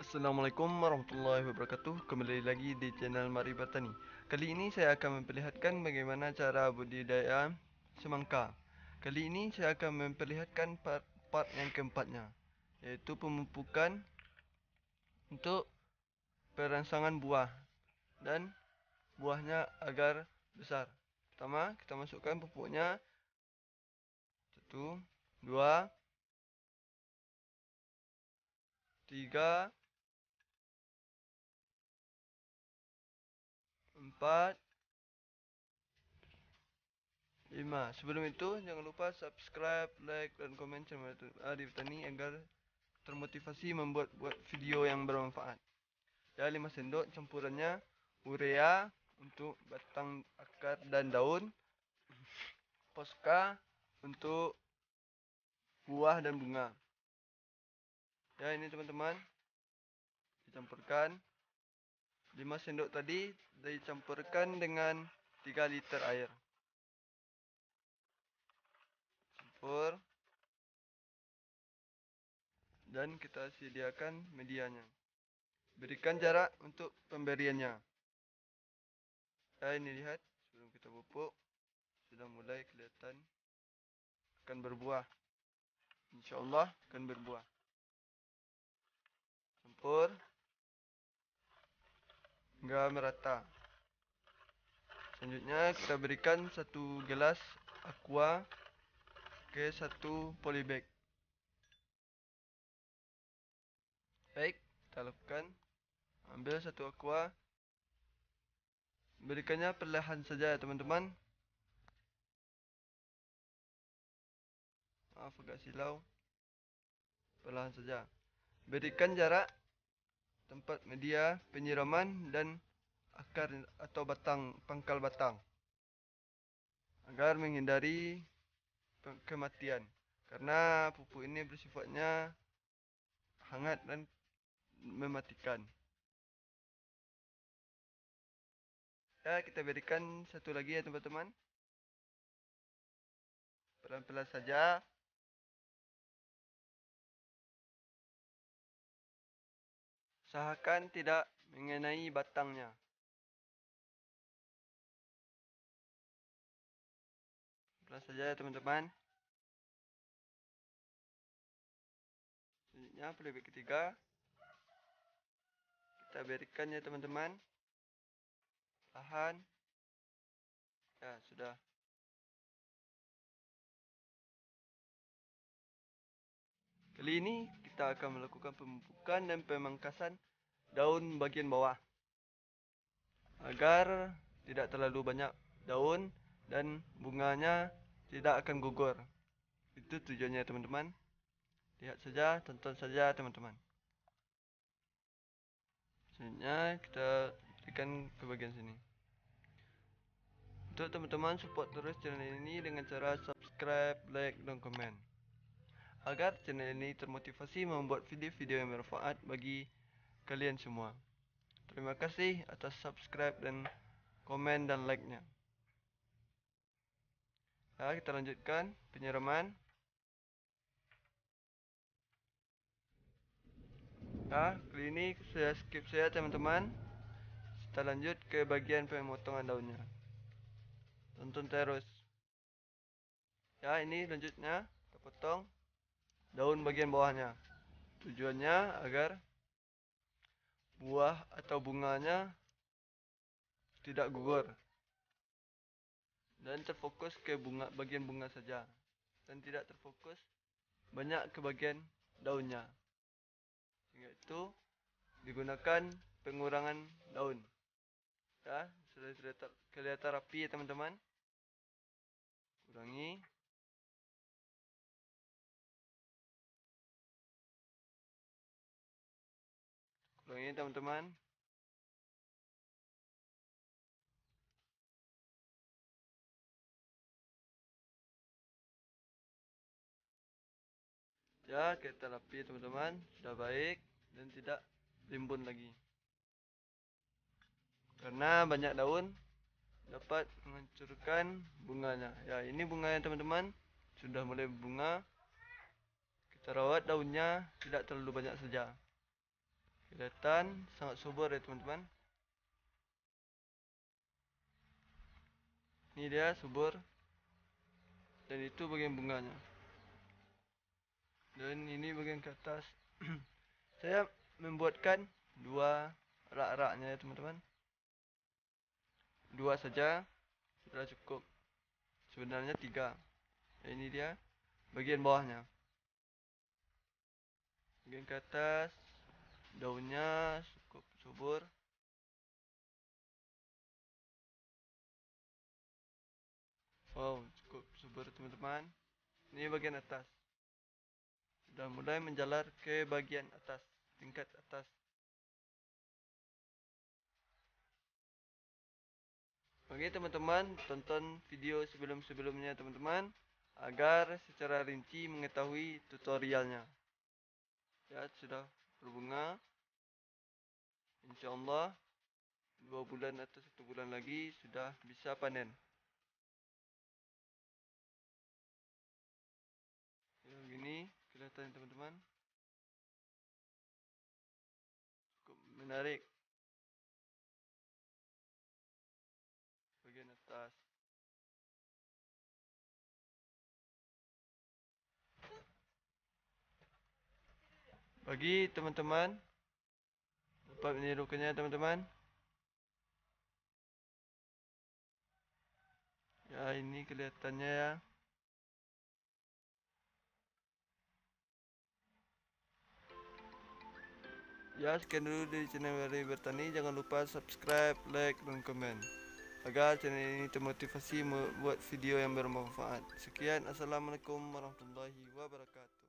Assalamualaikum warahmatullahi wabarakatuh. Kembali lagi di channel Mari Bertani. Kali ini saya akan memperlihatkan bagaimana cara budidaya semangka. Kali ini saya akan memperlihatkan part yang keempatnya, yaitu pemupukan untuk perangsangan buah dan buahnya agar besar. Pertama, kita masukkan pupuknya. 1, 2, 3, 4, 5. Sebelum itu, jangan lupa subscribe, like, dan komen channel Mari Bertani agar termotivasi membuat video yang bermanfaat. Ya, 5 sendok campurannya urea untuk batang, akar, dan daun, poska untuk buah dan bunga. Ya, ini teman-teman, dicampurkan. 5 sendok tadi dicampurkan dengan 3 liter air. Campur. Dan kita sediakan medianya. Berikan jarak untuk pemberiannya. Ya, ini lihat, sebelum kita pupuk sudah mulai kelihatan akan berbuah. Insyaallah akan berbuah. Campur hingga merata. Selanjutnya kita berikan 1 gelas aqua ke 1 polybag. Baik, kita lakukan. Ambil 1 aqua. Berikannya perlahan saja, teman-teman. Maaf agak silau. Perlahan saja. Berikan jarak tempat media penyiraman dan akar atau batang, pangkal batang, agar menghindari kematian, karena pupuk ini bersifatnya hangat dan mematikan. Ya, kita berikan 1 lagi ya teman-teman. Pelan-pelan saja. Usahakan tidak mengenai batangnya. Pelan saja ya teman-teman. Selanjutnya polybag ketiga. Kita berikan ya teman-teman. Lahan. Ya, sudah. Kali ini kita akan melakukan pemupukan dan pemangkasan daun bagian bawah agar tidak terlalu banyak daun dan bunganya tidak akan gugur. Itu tujuannya teman-teman. Lihat saja, tonton saja teman-teman. Selanjutnya kita berikan ke bagian sini. Untuk teman-teman, support terus channel ini dengan cara subscribe, like, dan komen, agar channel ini termotivasi membuat video-video yang bermanfaat bagi kalian semua. Terima kasih atas subscribe dan komen dan like-nya. Nah, kita lanjutkan penyiraman. Nah, kali ini saya skip saya teman-teman. Kita lanjut ke bagian pemotongan daunnya. Tonton terus. Ya, ini lanjutnya kita potong daun bagian bawahnya. Tujuannya agar buah atau bunganya tidak gugur dan terfokus ke bunga, bagian bunga saja, dan tidak terfokus banyak ke bagian daunnya. Sehingga itu digunakan pengurangan daun. Ya, sudah kelihatan rapi ya teman-teman. Kurangi. Ini teman-teman, ya, kita lapi teman-teman, sudah baik dan tidak rimbun lagi, karena banyak daun dapat menghancurkan bunganya. Ya, ini bunganya teman-teman, sudah mulai bunga. Kita rawat daunnya tidak terlalu banyak saja. Kelihatan sangat subur ya teman-teman. Ini dia subur. Dan itu bagian bunganya. Dan ini bagian ke atas. Saya membuatkan dua rak-raknya ya teman-teman. Dua saja sudah cukup. Sebenarnya tiga. Ini dia bagian bawahnya. Bagian ke atas daunnya cukup subur. Wow, cukup subur teman-teman. Ini bagian atas. Sudah mulai menjalar ke bagian atas, tingkat atas. Oke teman-teman, tonton video sebelum-sebelumnya teman-teman, agar secara rinci mengetahui tutorialnya. Ya, sudah berbunga. Insyaallah 2 bulan atau 1 bulan lagi sudah bisa panen. Ya, begini kelihatan teman-teman. Cukup menarik. Atas. Bagi teman-teman dapat menirukannya teman-teman. Ya, ini kelihatannya ya. Ya, sekian dulu dari channel Mari Bertani. Jangan lupa subscribe, like dan komen, agar channel ini termotivasi membuat video yang bermanfaat. Sekian, assalamualaikum warahmatullahi wabarakatuh.